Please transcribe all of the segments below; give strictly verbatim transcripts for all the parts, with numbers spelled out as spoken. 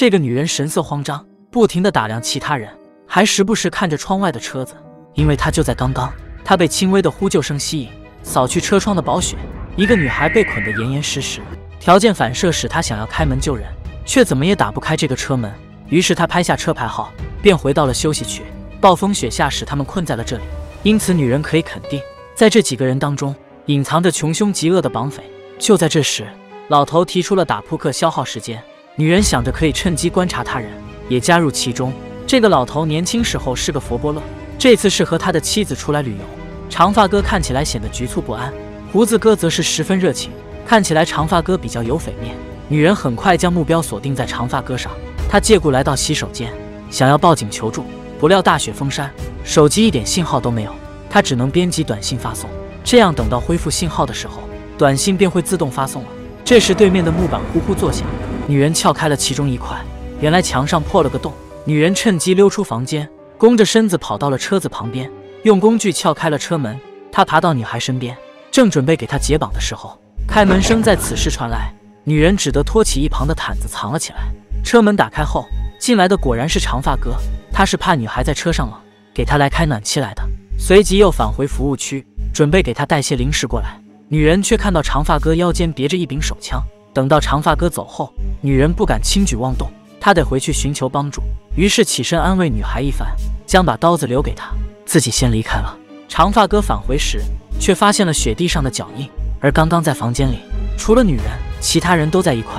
这个女人神色慌张，不停地打量其他人，还时不时看着窗外的车子。因为她就在刚刚，她被轻微的呼救声吸引，扫去车窗的薄雪，一个女孩被捆得严严实实。条件反射使她想要开门救人，却怎么也打不开这个车门。于是她拍下车牌号，便回到了休息区。暴风雪下使他们困在了这里，因此女人可以肯定，在这几个人当中，隐藏着穷凶极恶的绑匪。就在这时，老头提出了打扑克消耗时间，女人想着可以趁机观察他人，也加入其中。这个老头年轻时候是个佛波勒，这次是和他的妻子出来旅游。长发哥看起来显得局促不安，胡子哥则是十分热情，看起来长发哥比较有匪面。女人很快将目标锁定在长发哥上，她借故来到洗手间，想要报警求助，不料大雪封山，手机一点信号都没有，她只能编辑短信发送，这样等到恢复信号的时候，短信便会自动发送了。这时对面的木板呼呼作响，女人撬开了其中一块，原来墙上破了个洞。女人趁机溜出房间，弓着身子跑到了车子旁边，用工具撬开了车门。她爬到女孩身边，正准备给她解绑的时候，开门声在此时传来，女人只得托起一旁的毯子藏了起来。车门打开后，进来的果然是长发哥，他是怕女孩在车上冷，给她来开暖气来的。随即又返回服务区，准备给她带些零食过来。女人却看到长发哥腰间别着一柄手枪，等到长发哥走后，女人不敢轻举妄动，她得回去寻求帮助，于是起身安慰女孩一番，将把刀子留给她，自己先离开了。长发哥返回时，却发现了雪地上的脚印，而刚刚在房间里，除了女人，其他人都在一块。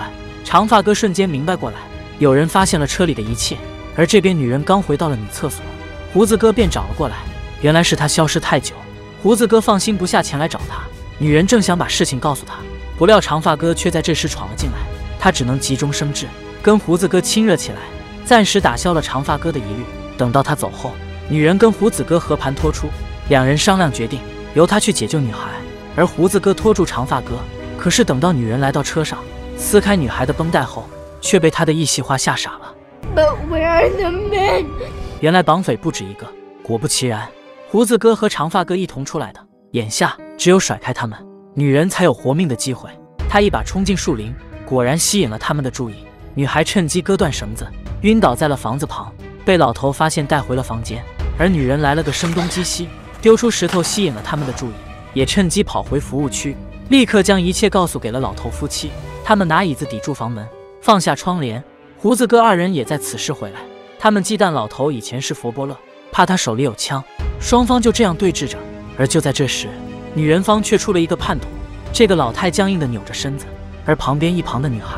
长发哥瞬间明白过来，有人发现了车里的一切，而这边女人刚回到了女厕所，胡子哥便找了过来，原来是他消失太久，胡子哥放心不下前来找他。女人正想把事情告诉他，不料长发哥却在这时闯了进来，他只能急中生智，跟胡子哥亲热起来，暂时打消了长发哥的疑虑。等到他走后，女人跟胡子哥和盘托出，两人商量决定由他去解救女孩，而胡子哥拖住长发哥。可是等到女人来到车上，撕开女孩的绷带后，却被他的一席话吓傻了。But where are the men? 原来绑匪不止一个，果不其然，胡子哥和长发哥一同出来的。眼下只有甩开他们，女人才有活命的机会。她一把冲进树林，果然吸引了他们的注意。女孩趁机割断绳子，晕倒在了房子旁，被老头发现带回了房间。而女人来了个声东击西，丢出石头吸引了他们的注意，也趁机跑回服务区，立刻将一切告诉给了老头夫妻。他们拿椅子抵住房门，放下窗帘。胡子哥二人也在此时回来，他们忌惮老头以前是佛伯勒，怕他手里有枪，双方就这样对峙着。而就在这时，女人方却出了一个叛徒，这个老太僵硬地扭着身子，而旁边一旁的女孩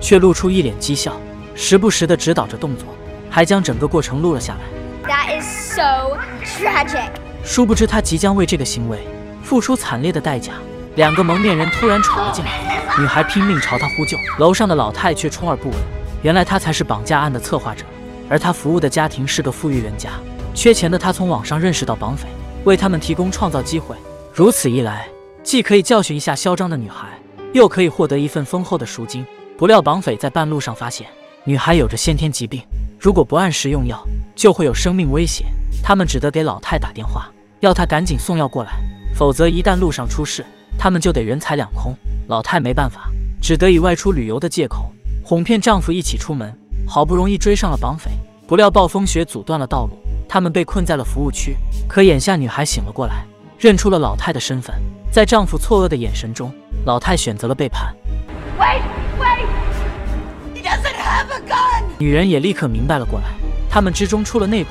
却露出一脸讥笑，时不时地指导着动作，还将整个过程录了下来。That is so tragic. 殊不知她即将为这个行为付出惨烈的代价。两个蒙面人突然闯了进来，女孩拼命朝她呼救，楼上的老太却充耳不闻。原来她才是绑架案的策划者，而她服务的家庭是个富裕人家，缺钱的她从网上认识到绑匪。为他们提供创造机会，如此一来，既可以教训一下嚣张的女孩，又可以获得一份丰厚的赎金。不料绑匪在半路上发现女孩有着先天疾病，如果不按时用药，就会有生命危险。他们只得给老太打电话，要她赶紧送药过来，否则一旦路上出事，他们就得人财两空。老太没办法，只得以外出旅游的借口，哄骗丈夫一起出门。好不容易追上了绑匪，不料暴风雪阻断了道路，他们被困在了服务区。可眼下女孩醒了过来，认出了老太的身份，在丈夫错愕的眼神中，老太选择了背叛。Wait, wait. He doesn't have a gun. 女人也立刻明白了过来，他们之中出了内鬼。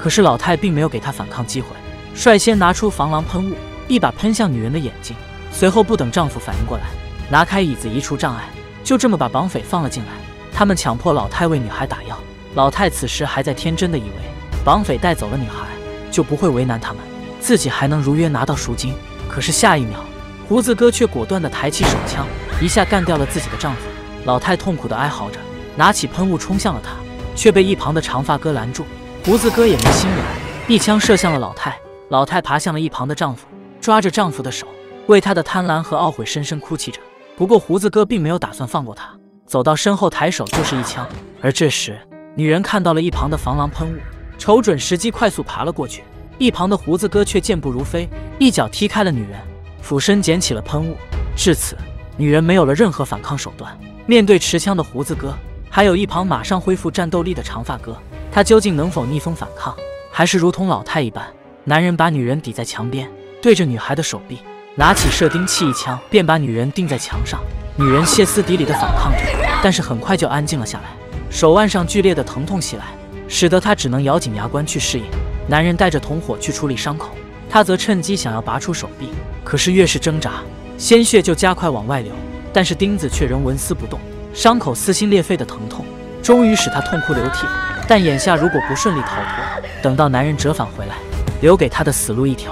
可是老太并没有给她反抗机会，率先拿出防狼喷雾，一把喷向女人的眼睛。随后不等丈夫反应过来，拿开椅子移除障碍，就这么把绑匪放了进来。他们强迫老太为女孩打药，老太此时还在天真的以为绑匪带走了女孩，就不会为难他们，自己还能如约拿到赎金。可是下一秒，胡子哥却果断地抬起手枪，一下干掉了自己的丈夫。老太痛苦地哀嚎着，拿起喷雾冲向了他，却被一旁的长发哥拦住。胡子哥也没心软，一枪射向了老太。老太爬向了一旁的丈夫，抓着丈夫的手，为他的贪婪和懊悔深深哭泣着。不过胡子哥并没有打算放过他，走到身后抬手就是一枪。而这时，女人看到了一旁的防狼喷雾，瞅准时机快速爬了过去，一旁的胡子哥却健步如飞，一脚踢开了女人，俯身捡起了喷雾。至此，女人没有了任何反抗手段。面对持枪的胡子哥，还有一旁马上恢复战斗力的长发哥，他究竟能否逆风反抗，还是如同老太一般，男人把女人抵在墙边，对着女孩的手臂，拿起射钉器一枪，便把女人钉在墙上。女人歇斯底里的反抗着，但是很快就安静了下来，手腕上剧烈的疼痛袭来，使得她只能咬紧牙关去适应。男人带着同伙去处理伤口，她则趁机想要拔出手臂，可是越是挣扎，鲜血就加快往外流，但是钉子却仍纹丝不动。 伤口撕心裂肺的疼痛，终于使他痛哭流涕。但眼下如果不顺利逃脱，等到男人折返回来，留给他的死路一条。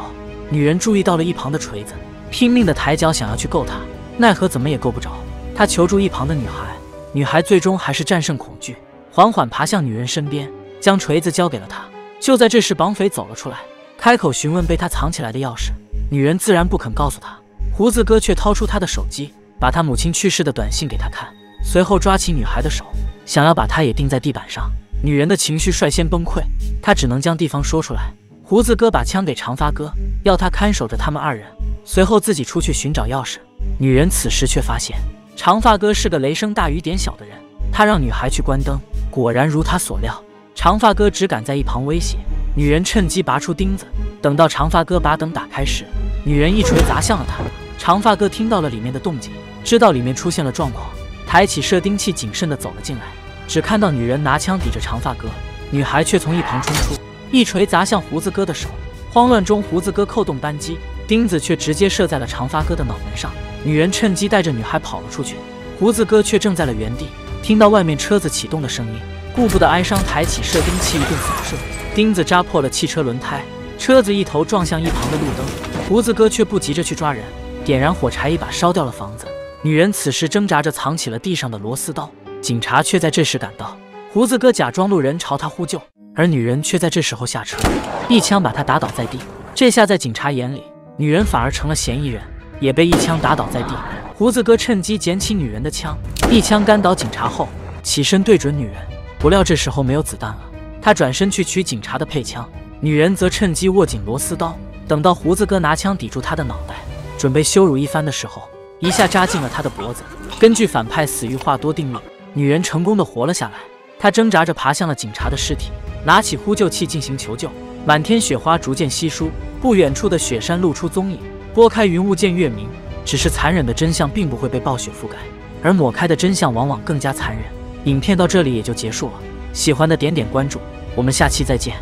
女人注意到了一旁的锤子，拼命的抬脚想要去够他，奈何怎么也够不着。她求助一旁的女孩，女孩最终还是战胜恐惧，缓缓爬向女人身边，将锤子交给了她。就在这时，绑匪走了出来，开口询问被他藏起来的钥匙。女人自然不肯告诉他，胡子哥却掏出他的手机，把他母亲去世的短信给他看。 随后抓起女孩的手，想要把她也钉在地板上。女人的情绪率先崩溃，她只能将地方说出来。胡子哥把枪给长发哥，要他看守着他们二人，随后自己出去寻找钥匙。女人此时却发现长发哥是个雷声大雨点小的人，他让女孩去关灯，果然如他所料，长发哥只敢在一旁威胁。女人趁机拔出钉子，等到长发哥把灯打开时，女人一锤砸向了他。长发哥听到了里面的动静，知道里面出现了状况。 抬起射钉器，谨慎地走了进来，只看到女人拿枪抵着长发哥，女孩却从一旁冲出，一锤砸向胡子哥的手。慌乱中，胡子哥扣动扳机，钉子却直接射在了长发哥的脑门上。女人趁机带着女孩跑了出去，胡子哥却正在了原地，听到外面车子启动的声音，顾不得哀伤，抬起射钉器一顿扫射，钉子扎破了汽车轮胎，车子一头撞向一旁的路灯。胡子哥却不急着去抓人，点燃火柴一把烧掉了房子。 女人此时挣扎着藏起了地上的螺丝刀，警察却在这时赶到。胡子哥假装路人朝他呼救，而女人却在这时候下车，一枪把他打倒在地。这下在警察眼里，女人反而成了嫌疑人，也被一枪打倒在地。胡子哥趁机捡起女人的枪，一枪干倒警察后，起身对准女人。不料这时候没有子弹了，他转身去取警察的配枪。女人则趁机握紧螺丝刀，等到胡子哥拿枪抵住她的脑袋，准备羞辱一番的时候。 一下扎进了他的脖子。根据反派死于话多定律，女人成功的活了下来。她挣扎着爬向了警察的尸体，拿起呼救器进行求救。满天雪花逐渐稀疏，不远处的雪山露出踪影。拨开云雾见月明，只是残忍的真相并不会被暴雪覆盖，而抹开的真相往往更加残忍。影片到这里也就结束了，喜欢的点点关注，我们下期再见。